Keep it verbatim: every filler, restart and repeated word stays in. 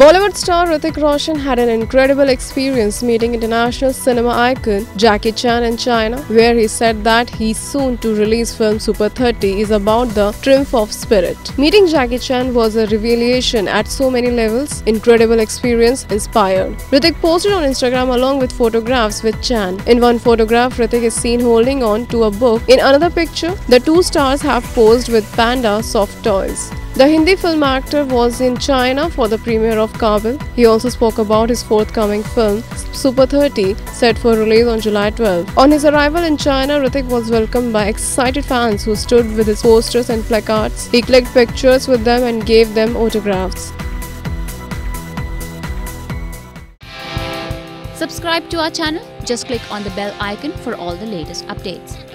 Bollywood star Hrithik Roshan had an incredible experience meeting international cinema icon Jackie Chan in China, where he said that his soon-to-release film Super thirty is about the triumph of spirit. Meeting Jackie Chan was a revelation at so many levels, incredible experience inspired. Hrithik posted on Instagram along with photographs with Chan. In one photograph, Hrithik is seen holding on to a book. In another picture, the two stars have posed with panda soft toys. The Hindi film actor was in China for the premiere of Kaabil. He also spoke about his forthcoming film, Super thirty, set for release on July twelfth. On his arrival in China, Hrithik was welcomed by excited fans who stood with his posters and placards. He clicked pictures with them and gave them autographs. Subscribe to our channel. Just click on the bell icon for all the latest updates.